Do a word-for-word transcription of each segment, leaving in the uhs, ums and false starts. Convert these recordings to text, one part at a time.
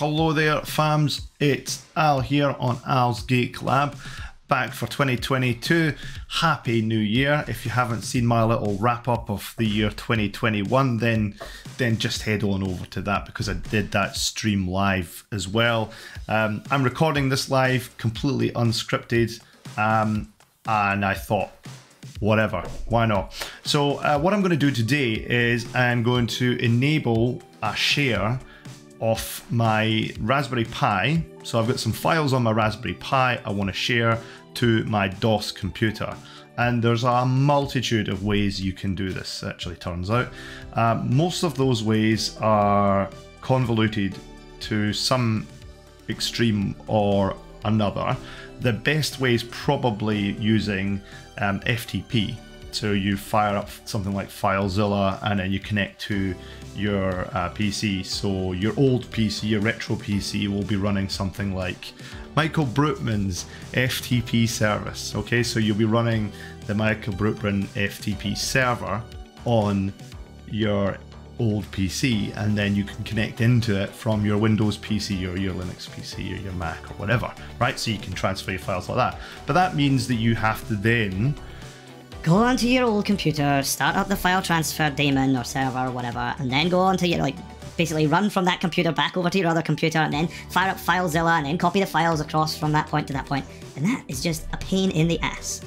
Hello there fams, it's Al here on Al's Geek Lab, back for twenty twenty-two. Happy New Year. If you haven't seen my little wrap up of the year twenty twenty-one, then then just head on over to that because I did that stream live as well. Um, I'm recording this live completely unscripted um, and I thought, whatever, why not? So uh, what I'm going to do today is I'm going to enable a share off my Raspberry Pi. So I've got some files on my Raspberry Pi I want to share to my DOS computer. And there's a multitude of ways you can do this, actually, turns out. Uh, most of those ways are convoluted to some extreme or another. The best way is probably using um, F T P. So you fire up something like FileZilla and then you connect to your uh, P C. So your old P C, your retro P C, will be running something like Michael Brutman's F T P service. Okay, so you'll be running the Michael Brutman F T P server on your old P C, and then you can connect into it from your Windows P C or your Linux P C or your Mac or whatever, right? So you can transfer your files like that. But that means that you have to then go onto your old computer, start up the file transfer daemon or server or whatever, and then go onto your, like, basically run from that computer back over to your other computer and then fire up FileZilla and then copy the files across from that point to that point. And that is just a pain in the ass.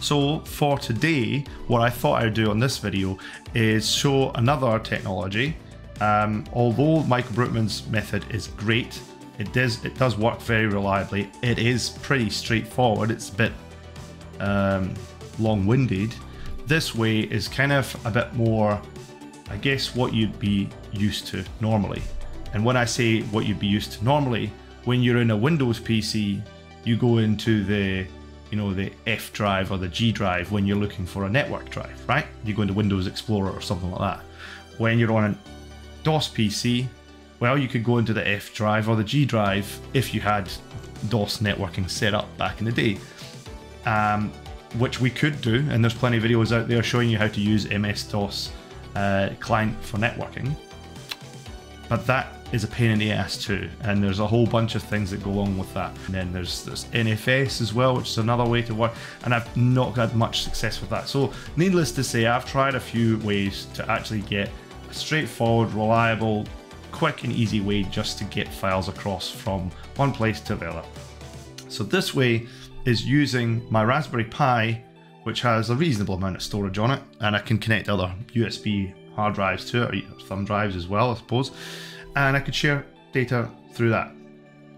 So for today, what I thought I'd do on this video is show another technology. Um, although Michael Brutman's method is great, it does, it does work very reliably. It is pretty straightforward. It's a bit Um, long-winded. This way is kind of a bit more, I guess, what you'd be used to normally. And when I say what you'd be used to normally, when you're in a Windows P C, you go into the, you know, the F drive or the G drive when you're looking for a network drive, right? You go into Windows Explorer or something like that. When you're on a DOS P C, well, you could go into the F drive or the G drive if you had DOS networking set up back in the day. Um, which we could do, and there's plenty of videos out there showing you how to use M S DOS uh, client for networking. But that is a pain in the ass too, and there's a whole bunch of things that go along with that. And then there's, there's N F S as well, which is another way to work, and I've not had much success with that. So needless to say, I've tried a few ways to actually get a straightforward, reliable, quick and easy way just to get files across from one place to the other. So this way is using my Raspberry Pi, which has a reasonable amount of storage on it, and I can connect other U S B hard drives to it, or thumb drives as well, I suppose, and I could share data through that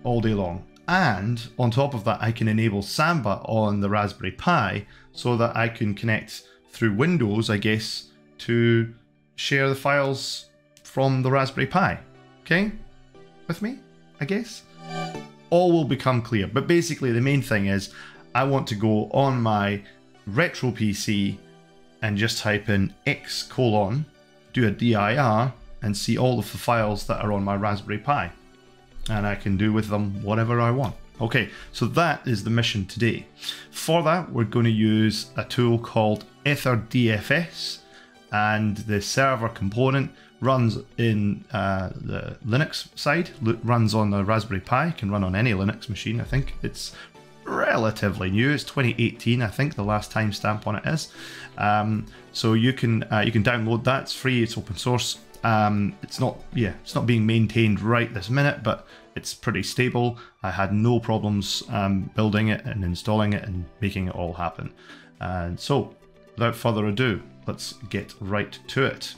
all day long. And on top of that, I can enable Samba on the Raspberry Pi so that I can connect through Windows, I guess, to share the files from the Raspberry Pi. Okay? With me, I guess? All will become clear, but basically the main thing is I want to go on my retro P C and just type in X colon, do a dir, and see all of the files that are on my Raspberry Pi, and I can do with them whatever I want. Okay, so that is the mission today. For that, we're going to use a tool called EtherDFS, and the server component runs in uh, the Linux side, runs on the Raspberry Pi, can run on any Linux machine, I think. It's relatively new, it's twenty eighteen, I think, the last time stamp on it is. Um, so you can uh, you can download that, it's free, it's open source. Um, it's not, yeah, it's not being maintained right this minute, but it's pretty stable. I had no problems um, building it and installing it and making it all happen. And so, without further ado, let's get right to it.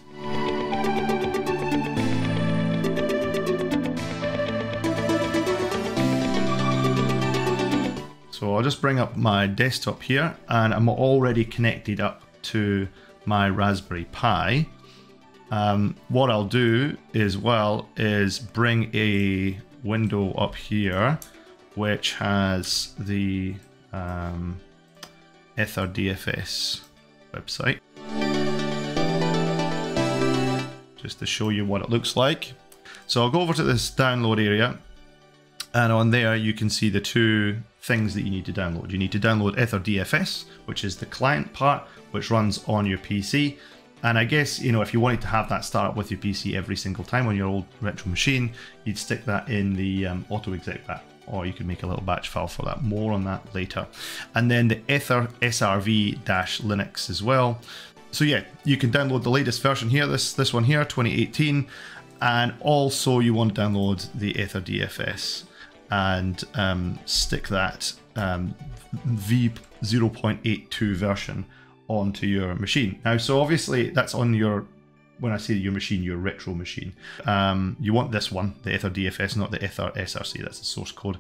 So I'll just bring up my desktop here, and I'm already connected up to my Raspberry Pi. Um, what I'll do as well is bring a window up here, which has the um, EtherDFS website, just to show you what it looks like. So I'll go over to this download area, and on there you can see the two things that you need to download. You need to download EtherDFS, which is the client part, which runs on your P C, And I guess, you know, if you wanted to have that start up with your P C every single time on your old retro machine, you'd stick that in the um, auto-exec back, or you could make a little batch file for that. More on that later. And then the Ether S R V Linux as well. So yeah, you can download the latest version here, this, this one here, twenty eighteen. And also you want to download the EtherDFS and um, stick that um, v zero point eight two version onto your machine. Now, so obviously that's on your, when I say your machine, your retro machine. Um, you want this one, the EtherDFS, not the EtherSRC, that's the source code.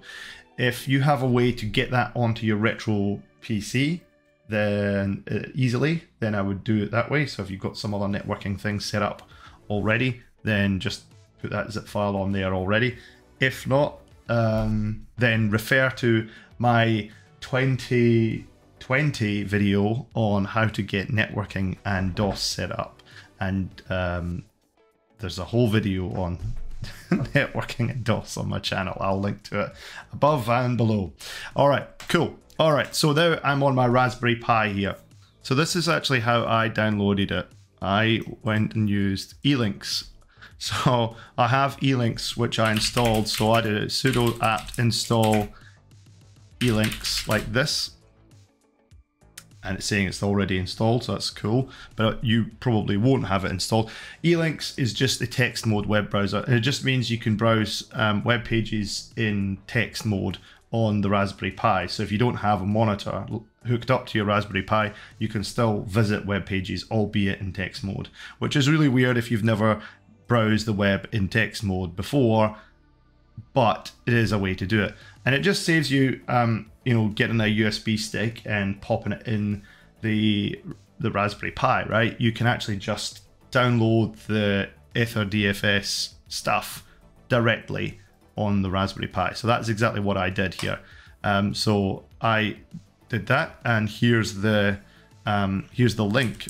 If you have a way to get that onto your retro P C, then uh, easily, then I would do it that way. So if you've got some other networking thing set up already, then just put that zip file on there already. If not, um, then refer to my twenty twenty video on how to get networking and DOS set up. And um, there's a whole video on networking and DOS on my channel. I'll link to it above and below. All right, cool. All right, so now I'm on my Raspberry Pi here. So this is actually how I downloaded it. I went and used eLinks. So I have eLinks, which I installed. So I did a sudo apt install eLinks like this. And it's saying it's already installed, so that's cool. But you probably won't have it installed. eLinks is just a text mode web browser. It just means you can browse um, web pages in text mode on the Raspberry Pi. So if you don't have a monitor hooked up to your Raspberry Pi, you can still visit web pages, albeit in text mode, which is really weird if you've never browsed the web in text mode before, but it is a way to do it. And it just saves you, um, you know, getting a U S B stick and popping it in the, the Raspberry Pi, right? You can actually just download the EtherDFS stuff directly on the Raspberry Pi. So that's exactly what I did here. Um, so I did that, and here's the um, here's the link.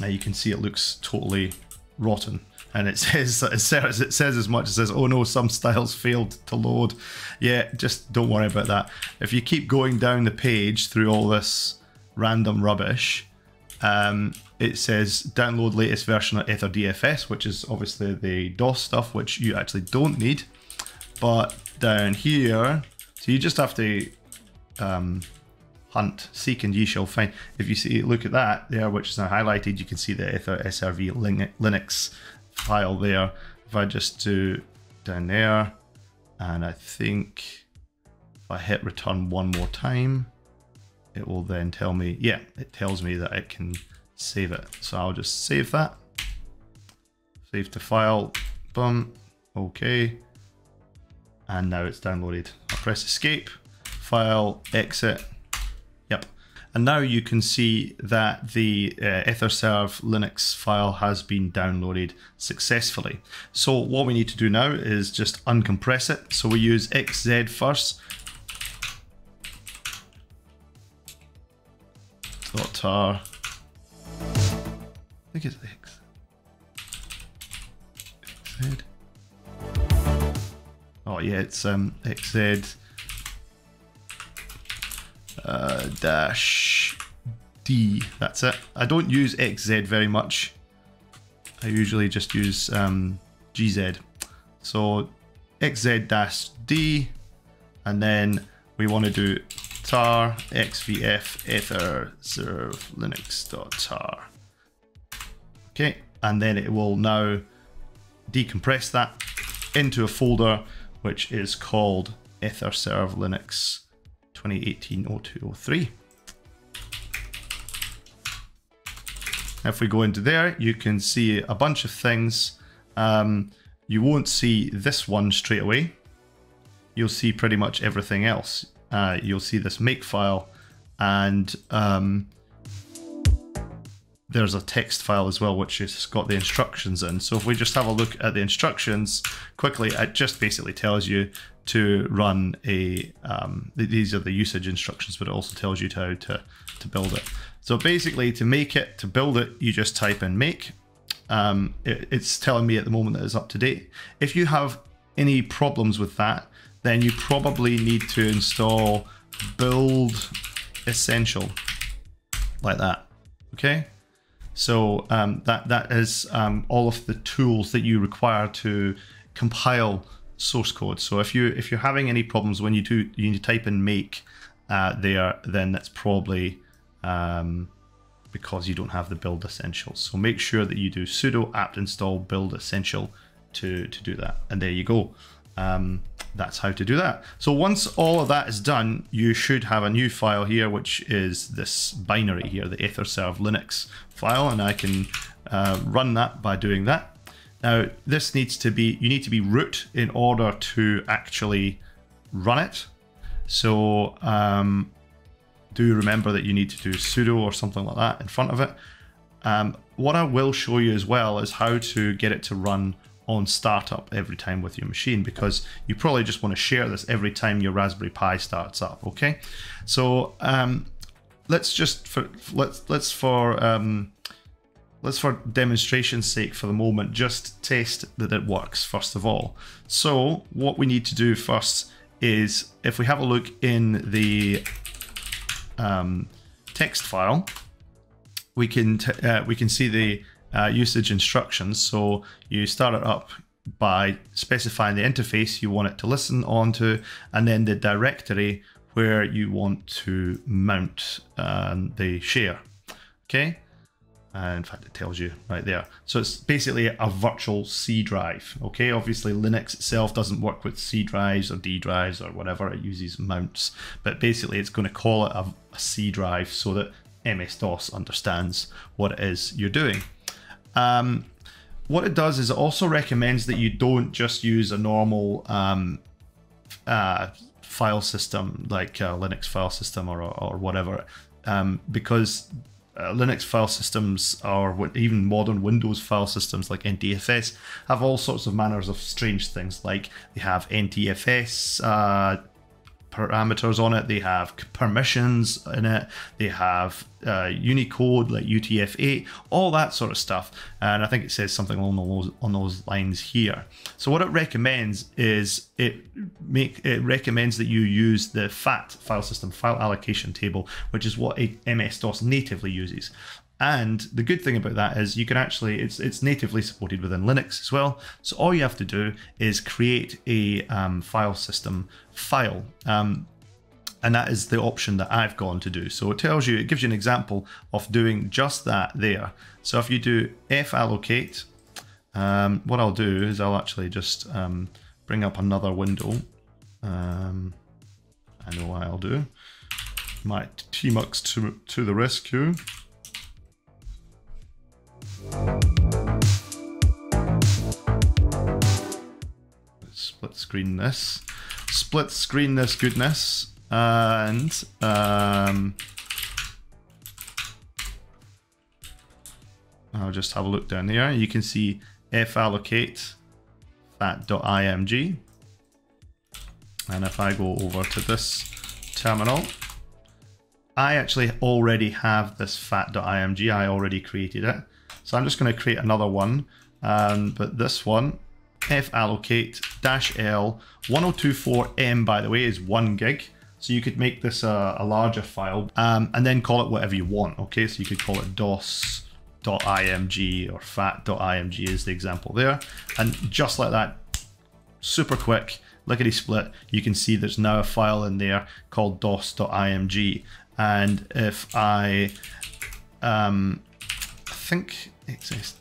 Now you can see it looks totally rotten, and it says it says it says as much. It says, "Oh no, some styles failed to load." Yeah, just don't worry about that. If you keep going down the page through all this random rubbish, um, it says download latest version of EtherDFS, which is obviously the DOS stuff, which you actually don't need. But down here, so you just have to um, hunt, seek, and ye shall find. If you see, look at that there, which is now highlighted, you can see the EtherSRV Linux file there. If I just do down there, and I think if I hit return one more time, it will then tell me, yeah, it tells me that it can save it. So I'll just save that, save to file, boom, okay. And now it's downloaded. I'll press escape, file, exit. Yep. And now you can see that the uh, EtherSRV Linux file has been downloaded successfully. So what we need to do now is just uncompress it. So we use X Z first. .tar. I think it's X. X Z. Oh yeah, it's um, xz uh, dash d. That's it. I don't use xz very much. I usually just use um, gz. So xz dash d, and then we want to do tar xvf etherservlinux.tar. Okay, and then it will now decompress that into a folder, which is called EtherSRV Linux twenty eighteen oh two oh three. Now if we go into there, you can see a bunch of things. Um, you won't see this one straight away. You'll see pretty much everything else. Uh, you'll see this make file, and um, there's a text file as well, which has got the instructions in. So if we just have a look at the instructions quickly, it just basically tells you to run a, um, these are the usage instructions, but it also tells you how to, to build it. So basically to make it, to build it, you just type in make. Um, it, it's telling me at the moment that it's up to date. If you have any problems with that, then you probably need to install build essential like that, okay? So um, that, that is um, all of the tools that you require to compile source code. So if, you, if you're having any problems when you, do, you type in make uh, there, then that's probably um, because you don't have the build essential. So make sure that you do sudo apt install build essential to, to do that. And there you go. Um, that's how to do that. So once all of that is done, you should have a new file here, which is this binary here, the EtherSRV-Linux file, and I can uh, run that by doing that. Now, this needs to be, you need to be root in order to actually run it. So um, do remember that you need to do sudo or something like that in front of it. Um, what I will show you as well is how to get it to run on startup every time with your machine, because you probably just want to share this every time your Raspberry Pi starts up. Okay, so um, let's just for let's let's for um, let's for demonstration's sake for the moment just test that it works first of all. So what we need to do first is if we have a look in the um, text file, we can t uh, we can see the Uh, usage instructions. So you start it up by specifying the interface you want it to listen onto, and then the directory where you want to mount um, the share. Okay, uh, in fact it tells you right there. So it's basically a virtual C drive. Okay, obviously Linux itself doesn't work with C drives or D drives or whatever, it uses mounts, but basically it's going to call it a, a C drive so that M S DOS understands what it is you're doing. Um, what it does is it also recommends that you don't just use a normal um, uh, file system like a Linux file system or, or whatever, um, because uh, Linux file systems or even modern Windows file systems like N T F S have all sorts of manners of strange things, like they have N T F S uh, parameters on it, they have permissions in it, they have uh, Unicode like U T F eight, all that sort of stuff, and I think it says something along those on those lines here. So what it recommends is it make it recommends that you use the FAT file system file allocation table, which is what M S DOS natively uses. And the good thing about that is you can actually, it's it's natively supported within Linux as well. So all you have to do is create a um, file system file. Um, and that is the option that I've gone to do. So it tells you, it gives you an example of doing just that there. So if you do fallocate, um, what I'll do is I'll actually just um, bring up another window. Um, I know why I'll do. My tmux to, to the rescue. Split screen this, split screen this goodness, and um, I'll just have a look down here. You can see fallocate fat dot I M G, and if I go over to this terminal, I actually already have this fat dot I M G. I already created it. So I'm just going to create another one, um, but this one, fallocate-l, ten twenty-four M, by the way, is one gig. So you could make this a, a larger file um, and then call it whatever you want, okay? So you could call it dos dot I M G or fat dot I M G is the example there. And just like that, super quick, lickety split, you can see there's now a file in there called dos dot I M G. And if I... Um, I think exists.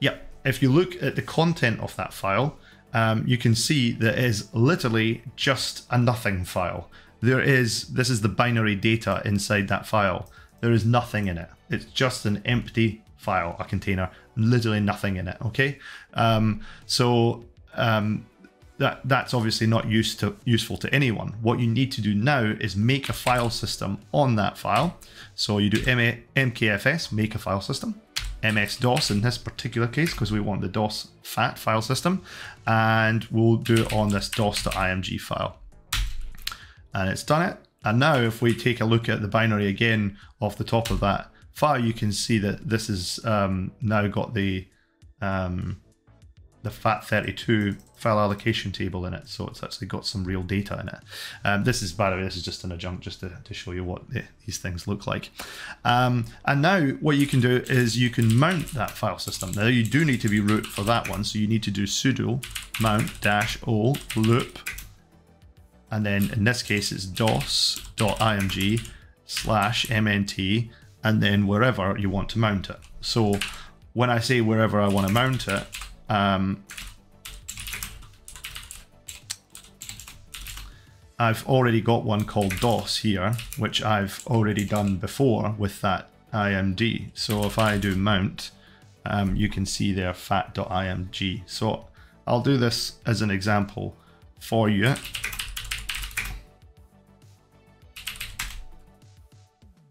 Yeah, if you look at the content of that file, um, you can see that it is literally just a nothing file. There is, this is the binary data inside that file. There is nothing in it. It's just an empty file, a container, literally nothing in it. Okay, um, so um, that that's obviously not used to useful to anyone. What you need to do now is make a file system on that file. So you do M K F S, make a file system, M S DOS in this particular case, because we want the DOS FAT file system, and we'll do it on this dos dot I M G file. And it's done it. And now if we take a look at the binary again off the top of that file, you can see that this is um, now got the, um, the fat thirty-two file allocation table in it, so it's actually got some real data in it. Um, this is, by the way, this is just an adjunct just to, to show you what the, these things look like. Um, and now what you can do is you can mount that file system. Now you do need to be root for that one, so you need to do sudo mount dash o loop, and then in this case it's dos.img slash mnt, and then wherever you want to mount it. So when I say wherever I want to mount it, um, I've already got one called dos here, which I've already done before with that imd. So if I do mount, um, you can see there fat.img. So I'll do this as an example for you.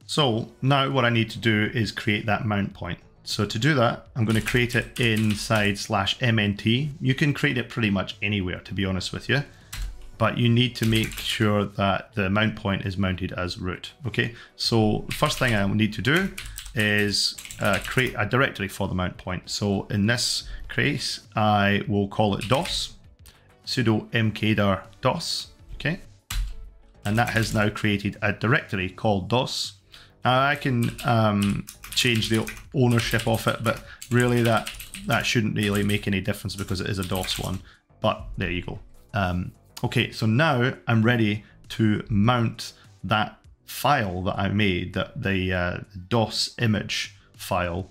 So now what I need to do is create that mount point. So to do that, I'm going to create it inside slash mnt. You can create it pretty much anywhere, to be honest with you, but you need to make sure that the mount point is mounted as root. Okay, so first thing I need to do is uh, create a directory for the mount point. So in this case, I will call it dos, sudo mkdir dos, okay? And that has now created a directory called dos. Now I can um, change the ownership of it, but really that that shouldn't really make any difference because it is a dos one. But there you go. Um, okay, so now I'm ready to mount that file that I made, that the uh, dos image file,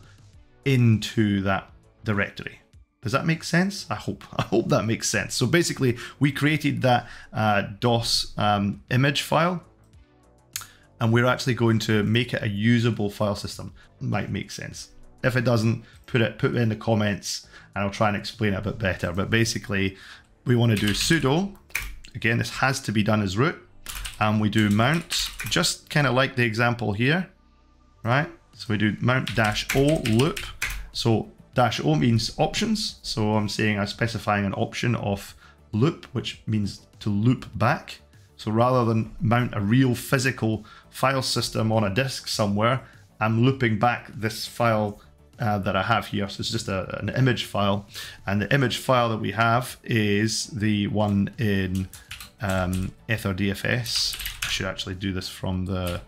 into that directory. Does that make sense? I hope. I hope that makes sense. So basically, we created that uh, dos um, image file, and we're actually going to make it a usable file system. Might make sense. If it doesn't, put it put it in the comments and I'll try and explain it a bit better. But basically we want to do sudo, again this has to be done as root, and we do mount, just kind of like the example here, right? So we do mount dash o loop. So dash o means options, so I'm saying I'm specifying an option of loop, which means to loop back. So rather than mount a real physical file system on a disk somewhere, I'm looping back this file uh, that I have here. So it's just a, an image file. And the image file that we have is the one in um, EtherDFS. I should actually do this from the,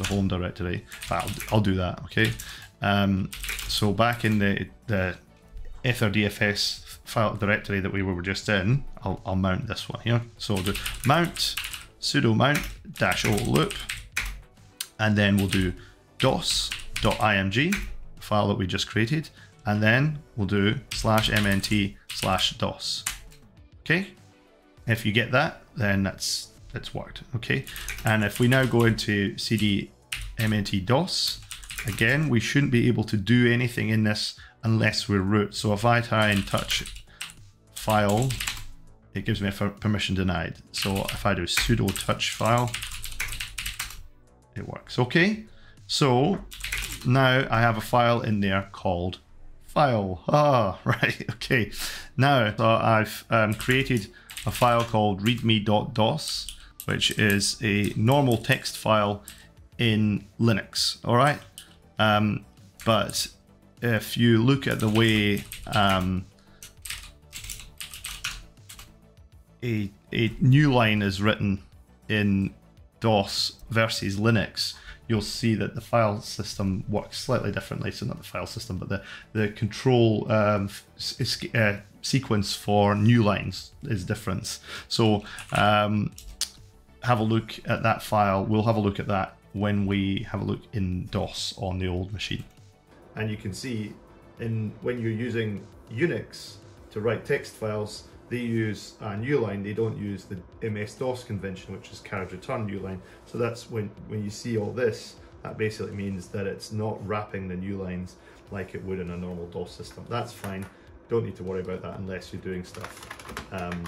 the home directory. I'll, I'll do that, okay? Um, so back in the, the EtherDFS file directory that we were just in, I'll, I'll mount this one here. So I'll do mount sudo mount dash o loop, and then we'll do dos.img, the file that we just created, and then we'll do slash mnt slash dos. Okay, if you get that, then that's that's worked. Okay, and if we now go into cd mnt dos, again we shouldn't be able to do anything in this unless we're root. So if I try and touch file, it gives me a permission denied. So if I do sudo touch file, it works. Okay, so now I have a file in there called file. Ah, right, okay. Now so I've um, created a file called readme.dos, which is a normal text file in Linux, all right? Um, but if you look at the way um, a, a new line is written in DOS versus Linux, you'll see that the file system works slightly differently. So not the file system, but the, the control um, uh, sequence for new lines is different. So um, have a look at that file. We'll have a look at that when we have a look in DOS on the old machine. And you can see in when you're using Unix to write text files, they use a newline. They don't use the M S DOS convention, which is carriage return newline. So that's when, when you see all this, that basically means that it's not wrapping the newlines like it would in a normal DOS system. That's fine. Don't need to worry about that unless you're doing stuff um,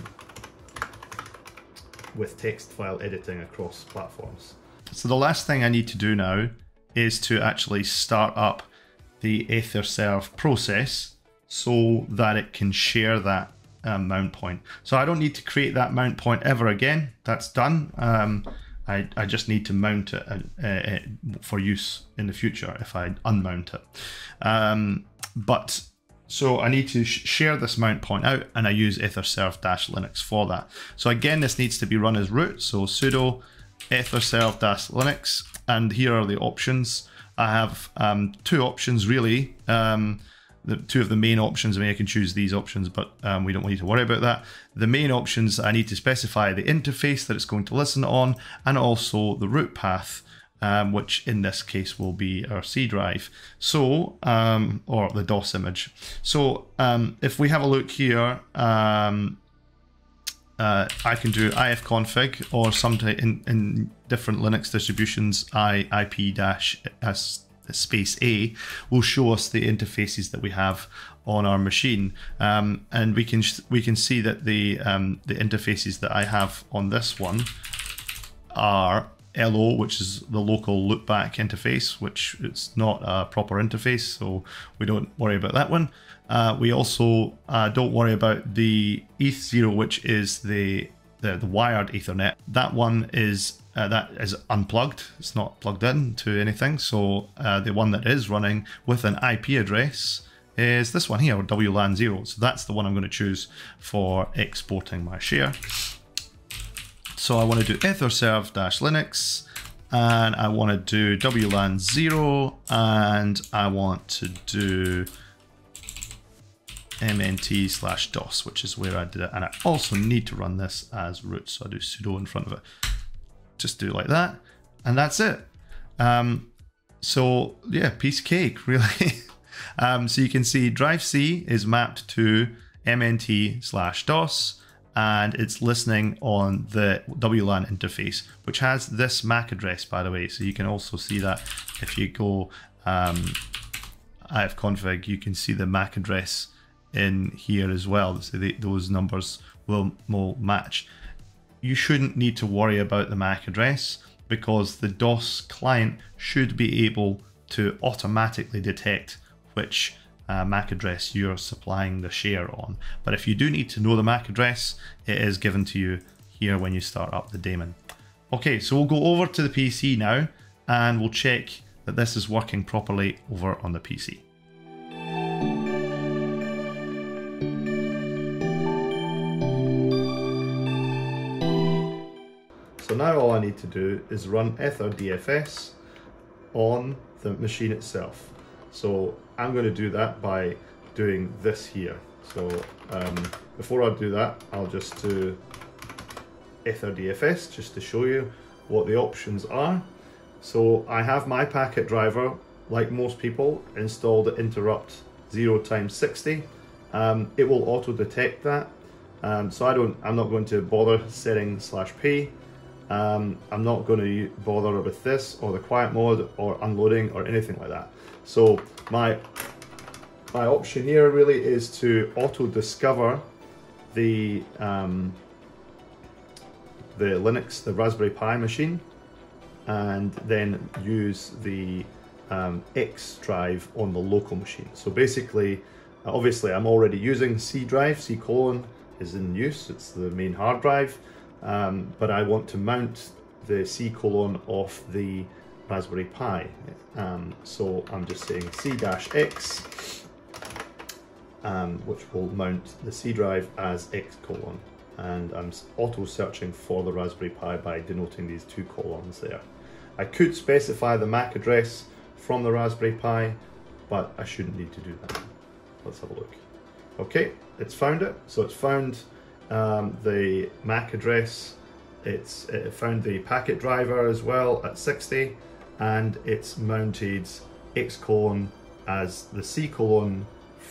with text file editing across platforms. So the last thing I need to do now is to actually start up the EtherServe process so that it can share that um, mount point. So I don't need to create that mount point ever again. That's done. Um, I, I just need to mount it uh, uh, for use in the future if I unmount it. Um, but So I need to sh share this mount point out, and I use EtherServe-Linux for that. So again, this needs to be run as root. So sudo EtherServe-Linux, and here are the options. I have um, two options really. Um, the two of the main options, I mean, I can choose these options, but um, we don't need to worry about that. The main options, I need to specify the interface that it's going to listen on, and also the root path, Um, which in this case will be our C drive, so um, or the DOS image. So um, if we have a look here, um, uh, I can do ifconfig, or sometimes in, in different Linux distributions, I I P dash space A will show us the interfaces that we have on our machine, um, and we can we can see that the um, the interfaces that I have on this one are L O, which is the local loopback interface, which it's not a proper interface, so we don't worry about that one. Uh, we also uh, don't worry about the E T H zero, which is the, the, the wired Ethernet. That one is uh, that is unplugged. It's not plugged in to anything. So uh, the one that is running with an I P address is this one here, W LAN zero. So that's the one I'm going to choose for exporting my share. So I want to do EtherServe-Linux, and I want to do W LAN zero, and I want to do M N T slash DOS, which is where I did it. And I also need to run this as root, so I do sudo in front of it. Just do it like that, and that's it. Um, so yeah, piece of cake, really. um, so you can see drive C is mapped to M N T slash DOS. And it's listening on the W LAN interface, which has this MAC address, by the way. So you can also see that if you go um, ifconfig, you can see the MAC address in here as well. So they, those numbers will, will match. You shouldn't need to worry about the MAC address, because the DOS client should be able to automatically detect which Uh, MAC address you're supplying the share on. But if you do need to know the MAC address, it is given to you here when you start up the daemon. Okay, so we'll go over to the P C now, and we'll check that this is working properly over on the P C. So now all I need to do is run EtherDFS on the machine itself. So I'm going to do that by doing this here. So um, before I do that, I'll just do EtherDFS just to show you what the options are. So I have my packet driver, like most people, installed at interrupt zero times sixty. Um, it will auto detect that. Um, so I don't, I'm not going to bother setting slash P. Um, I'm not going to bother with this or the quiet mode or unloading or anything like that. So my my option here really is to auto discover the um, the Linux, the Raspberry Pi machine, and then use the um, X drive on the local machine. So basically, obviously, I'm already using C drive. C colon is in use. It's the main hard drive. Um, but I want to mount the C colon off the Raspberry Pi. Um, so I'm just saying C dash X, um, which will mount the C drive as X colon. And I'm auto searching for the Raspberry Pi by denoting these two colons there. I could specify the MAC address from the Raspberry Pi, but I shouldn't need to do that. Let's have a look. Okay, it's found it. So it's found Um, the MAC address, it's it found the packet driver as well at sixty, and it's mounted X colon as the C colon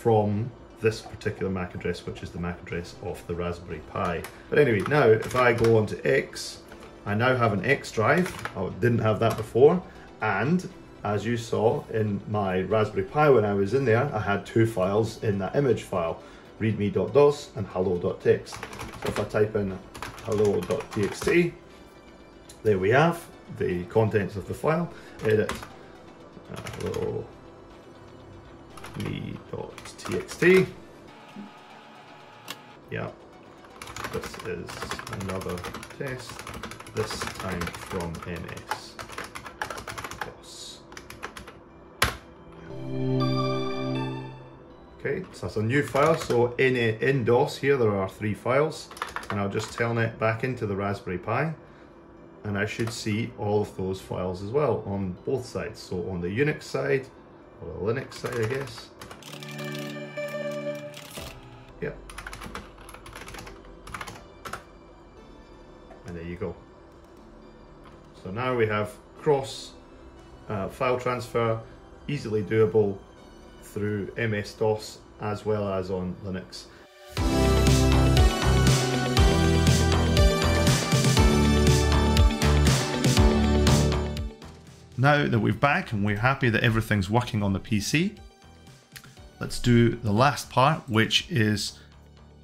from this particular MAC address, which is the MAC address of the Raspberry Pi. But anyway, now if I go on to X, I now have an X drive. I didn't have that before, and as you saw in my Raspberry Pi when I was in there, I had two files in that image file, readme dot dos and hello dot t x. So if I type in hello dot t x t, there we have the contents of the file. Edit hello me dot t x t. Yeah, this is another test, this time from N S. Okay, so that's a new file. So in, in DOS here, there are three files, and I'll just telnet back into the Raspberry Pi, and I should see all of those files as well on both sides. So on the Unix side, or the Linux side, I guess. Yep. And there you go. So now we have cross uh, file transfer, easily doable through M S DOS as well as on Linux. Now that we're back and we're happy that everything's working on the P C, let's do the last part, which is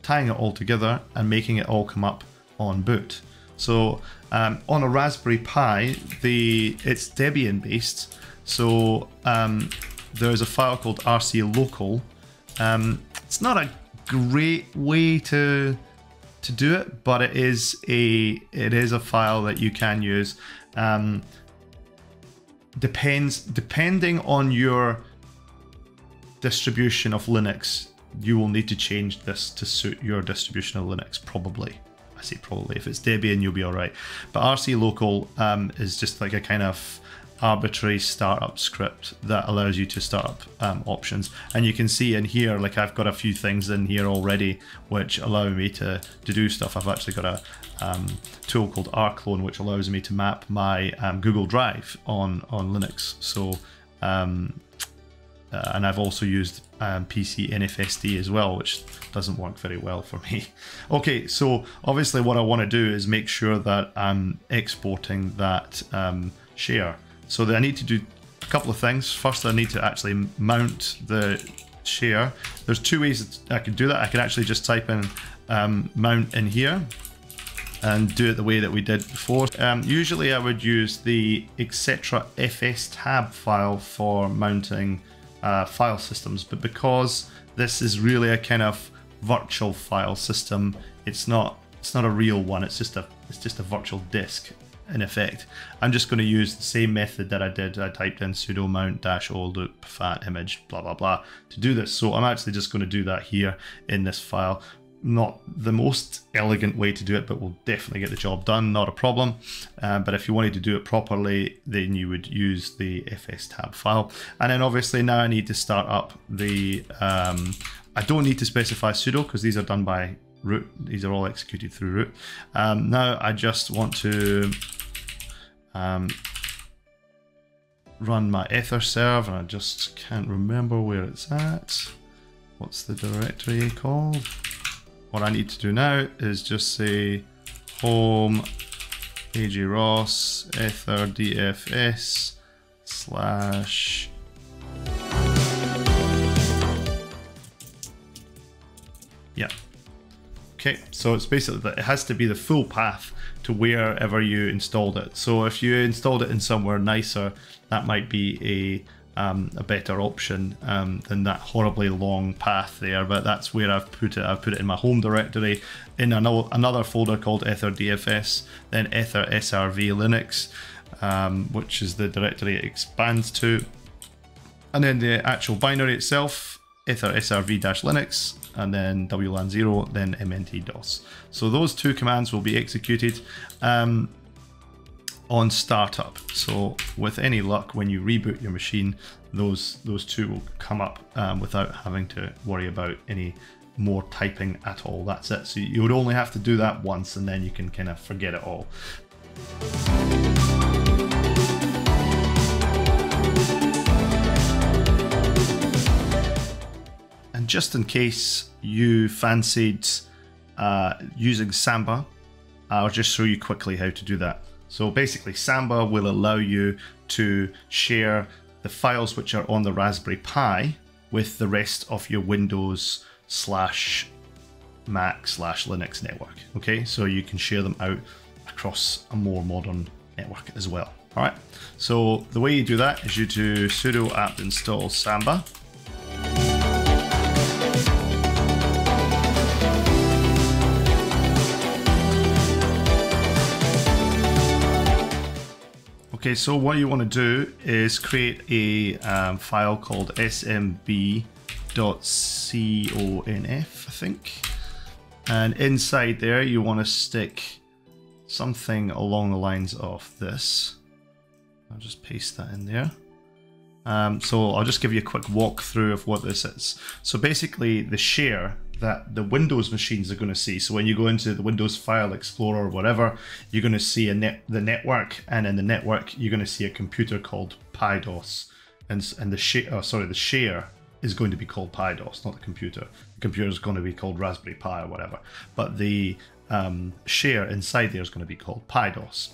tying it all together and making it all come up on boot. So um, on a Raspberry Pi, the it's Debian based, so um, there's a file called rclone. Um, it's not a great way to to do it, but it is a it is a file that you can use. Um, depends depending on your distribution of Linux, you will need to change this to suit your distribution of Linux, probably. I say probably. If it's Debian, you'll be all right. But rclone um, is just like a kind of arbitrary startup script that allows you to start up um, options. And you can see in here, like I've got a few things in here already which allow me to, to do stuff. I've actually got a um, tool called rclone, which allows me to map my um, Google Drive on, on Linux. So, um, uh, and I've also used um, P C N F S D as well, which doesn't work very well for me. Okay, so obviously what I want to do is make sure that I'm exporting that um, share. So I need to do a couple of things. First, I need to actually mount the share. There's two ways I can do that. I can actually just type in um, mount in here and do it the way that we did before. Um, usually I would use the etcetera F S tab file for mounting uh, file systems, but because this is really a kind of virtual file system, it's not it's not a real one. It's just a it's just a virtual disk. In effect, I'm just going to use the same method that I did. I typed in sudo mount dash o loop fat image blah blah blah to do this. So I'm actually just going to do that here in this file. Not the most elegant way to do it, but we'll definitely get the job done. Not a problem. Uh, but if you wanted to do it properly, then you would use the F S tab file. And then obviously now I need to start up the. Um, I don't need to specify sudo because these are done by root. These are all executed through root. Um, now I just want to. Um, run my EtherServe, and I just can't remember where it's at. What's the directory called? What I need to do now is just say home agros EtherDFS slash yeah. Okay, so it's basically that it has to be the full path to wherever you installed it. So if you installed it in somewhere nicer, that might be a, um, a better option um, than that horribly long path there. But that's where I've put it. I've put it in my home directory, in another, another folder called EtherDFS, then EtherSRV-Linux, um, which is the directory it expands to. And then the actual binary itself, EtherSRV-Linux, and then W LAN zero, then M N T DOS. So those two commands will be executed um, on startup. So with any luck, when you reboot your machine, those those two will come up um, without having to worry about any more typing at all. That's it. So you would only have to do that once, and then you can kind of forget it all. Just in case you fancied uh, using Samba, I'll just show you quickly how to do that. So basically Samba will allow you to share the files which are on the Raspberry Pi with the rest of your Windows slash Mac slash Linux network. Okay, so you can share them out across a more modern network as well. All right, so the way you do that is you do sudo apt install Samba. Okay, so what you want to do is create a um, file called S M B .conf, I think. And inside there, you want to stick something along the lines of this. I'll just paste that in there. Um, so I'll just give you a quick walkthrough of what this is. So basically the share that the Windows machines are going to see. So when you go into the Windows File Explorer or whatever, you're going to see a net, the network, and in the network, you're going to see a computer called PiDOS. And, and the, sh oh, sorry, the share is going to be called PiDOS, not the computer. The computer is going to be called Raspberry Pi or whatever. But the um, share inside there is going to be called PiDOS.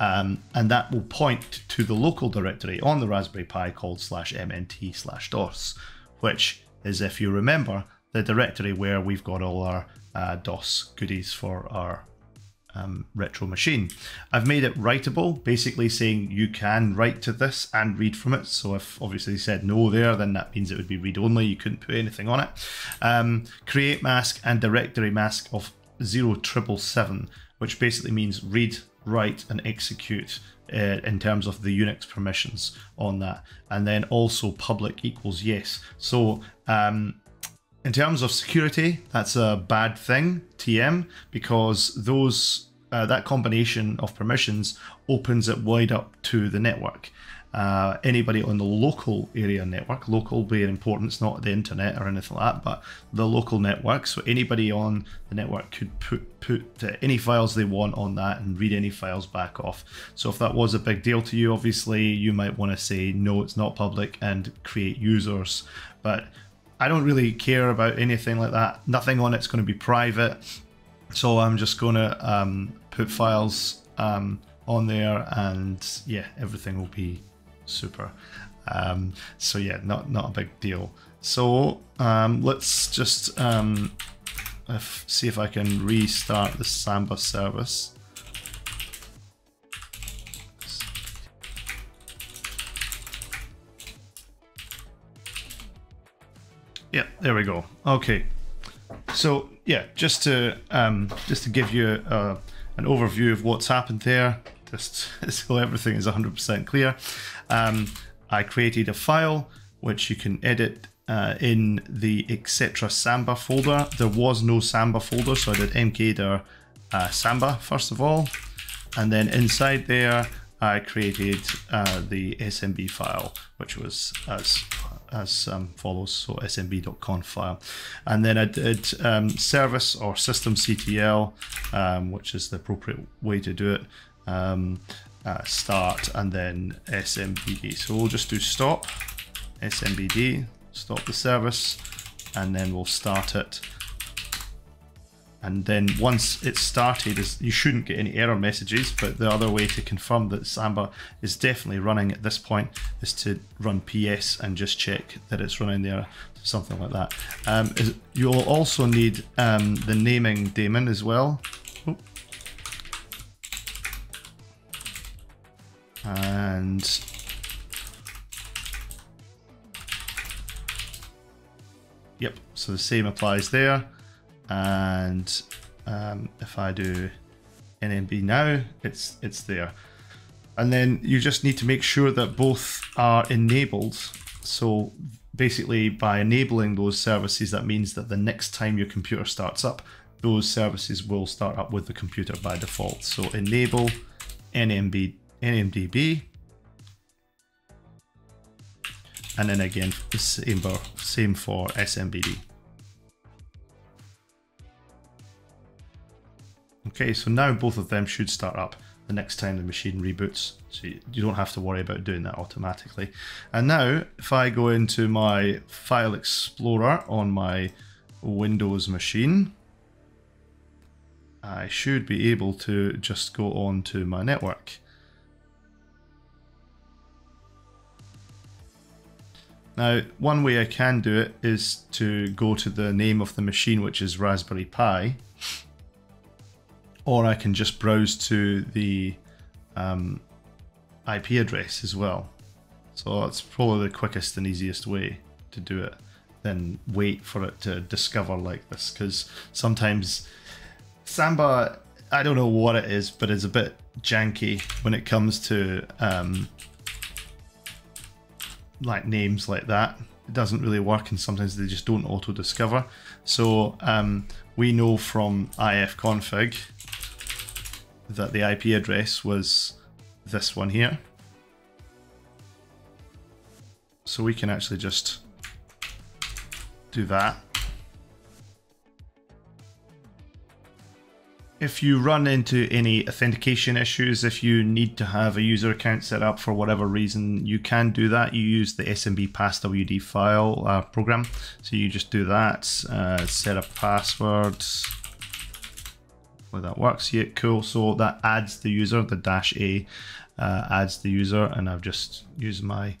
Um, and that will point to the local directory on the Raspberry Pi called slash mnt slash DOS, which is, if you remember, the directory where we've got all our uh, DOS goodies for our um, retro machine. I've made it writable, basically saying you can write to this and read from it. So if obviously said no there, then that means it would be read only. You couldn't put anything on it. Um, create mask and directory mask of zero triple seven, which basically means read, write and execute uh, in terms of the Unix permissions on that, and then also public equals yes. So um, in terms of security, that's a bad thing, T M, because those uh, that combination of permissions opens it wide up to the network. Uh, anybody on the local area network, local being important, it's not the internet or anything like that, but the local network. So anybody on the network could put, put any files they want on that and read any files back off. So if that was a big deal to you, obviously you might want to say, no, it's not public, and create users. But I don't really care about anything like that. Nothing on it's going to be private. So I'm just going to um, put files um, on there, and yeah, everything will be super. Um, so yeah, not not a big deal. So um, let's just um, if, see if I can restart the Samba service. Yeah, there we go. Okay, so yeah, just to um, just to give you uh, an overview of what's happened there. So everything is one hundred percent clear. Um, I created a file which you can edit uh, in the etc Samba folder. There was no Samba folder, so I did mkdir uh, Samba first of all, and then inside there I created uh, the S M B file, which was as as um, follows, so S M B dot conf file, and then I did um, service or systemctl, um, which is the appropriate way to do it. Um, uh, start and then S M B D. So we'll just do stop, S M B D, stop the service, and then we'll start it. And then once it's started, is you shouldn't get any error messages, but the other way to confirm that Samba is definitely running at this point is to run P S and just check that it's running there, something like that. Um, is, you'll also need um, the naming daemon as well. Oop. And yep, so the same applies there. And um, if I do N M B now, it's it's there. And then you just need to make sure that both are enabled. So basically by enabling those services, that means that the next time your computer starts up, those services will start up with the computer by default. So enable N M B N M D B, and then again the same, same for S M B D. Okay, so now both of them should start up the next time the machine reboots, so you, you don't have to worry about doing that automatically. And now if I go into my File Explorer on my Windows machine, I should be able to just go on to my network. Now, one way I can do it is to go to the name of the machine, which is Raspberry Pi, or I can just browse to the um, I P address as well. So that's probably the quickest and easiest way to do it than wait for it to discover like this, because sometimes Samba, I don't know what it is, but it's a bit janky when it comes to um, like names like that. it doesn't really work, and sometimes they just don't auto discover. So um, we know from ifconfig that the I P address was this one here. So we can actually just do that. If you run into any authentication issues, if you need to have a user account set up for whatever reason, you can do that. You use the S M B passwd file uh, program. So you just do that, uh, set a password. Hopefully that works. Yeah, cool. So that adds the user, the dash A uh, adds the user, and I've just used my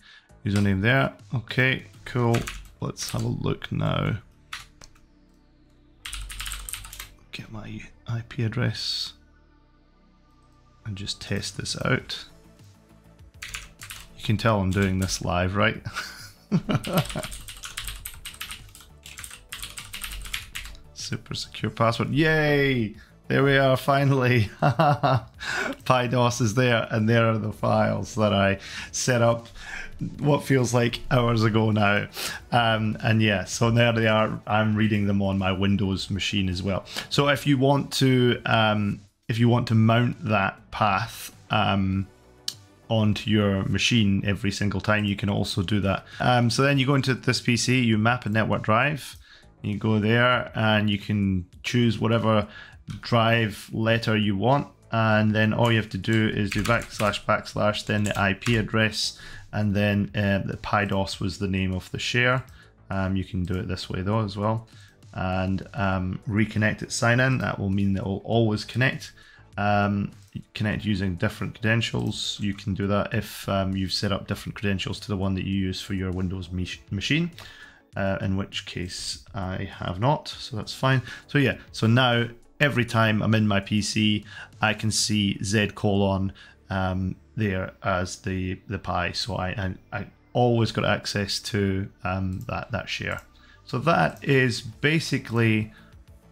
username there. Okay, cool. Let's have a look now. Get my I P address and just test this out. You can tell I'm doing this live, right? Super secure password. Yay! There we are, finally. PyDOS is there, and there are the files that I set up what feels like hours ago now. Um, and yeah, so there they are. I'm reading them on my Windows machine as well. So if you want to, um, if you want to mount that path um, onto your machine every single time, you can also do that. Um, so then you go into this P C, you map a network drive, you go there and you can choose whatever drive letter you want. And then all you have to do is do backslash backslash, then the I P address, and then uh, the PyDOS was the name of the share. Um, you can do it this way though as well. And um, reconnect at sign in, that will mean that it will always connect. Um, connect using different credentials. You can do that if um, you've set up different credentials to the one that you use for your Windows machine. Uh, in which case I have not, so that's fine. So yeah, so now every time I'm in my P C, I can see Z colon um, there as the the Pi. So I I, I always got access to um, that that share. So that is basically,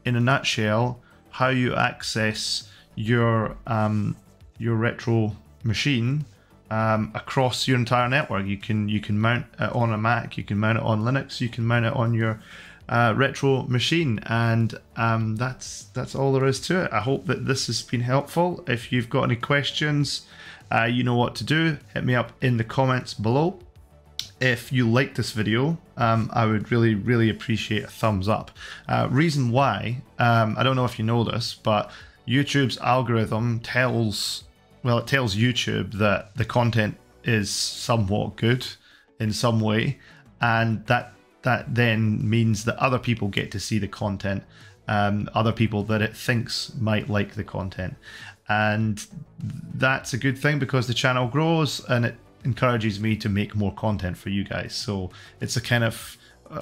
in a nutshell, how you access your um, your retro machine um, across your entire network. You can you can mount it on a Mac, you can mount it on Linux, you can mount it on your Uh, retro machine, and um, that's that's all there is to it. I hope that this has been helpful. If you've got any questions, uh, you know what to do. Hit me up in the comments below. If you like this video, um, I would really, really appreciate a thumbs up. Uh, reason why, um, I don't know if you know this, but YouTube's algorithm tells, well, it tells YouTube that the content is somewhat good in some way, and that that then means that other people get to see the content, um, other people that it thinks might like the content. And that's a good thing because the channel grows and it encourages me to make more content for you guys. So it's a kind of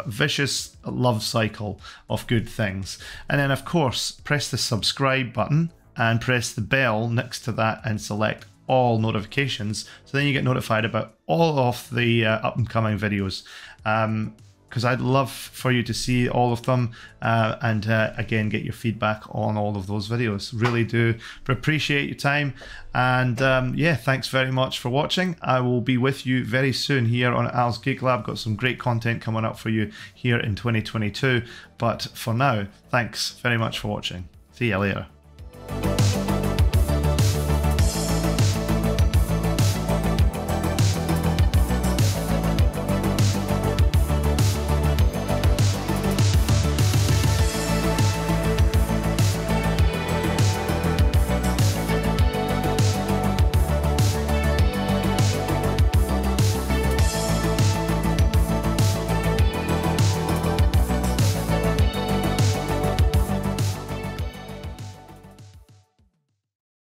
vicious love cycle of good things. And then of course, press the subscribe button and press the bell next to that and select all notifications. So then you get notified about all of the uh, up and coming videos. Um, because I'd love for you to see all of them uh, and uh, again, get your feedback on all of those videos. Really do appreciate your time. And um, yeah, thanks very much for watching. I will be with you very soon here on Al's Geek Lab. Got some great content coming up for you here in twenty twenty-two. But for now, thanks very much for watching. See you later.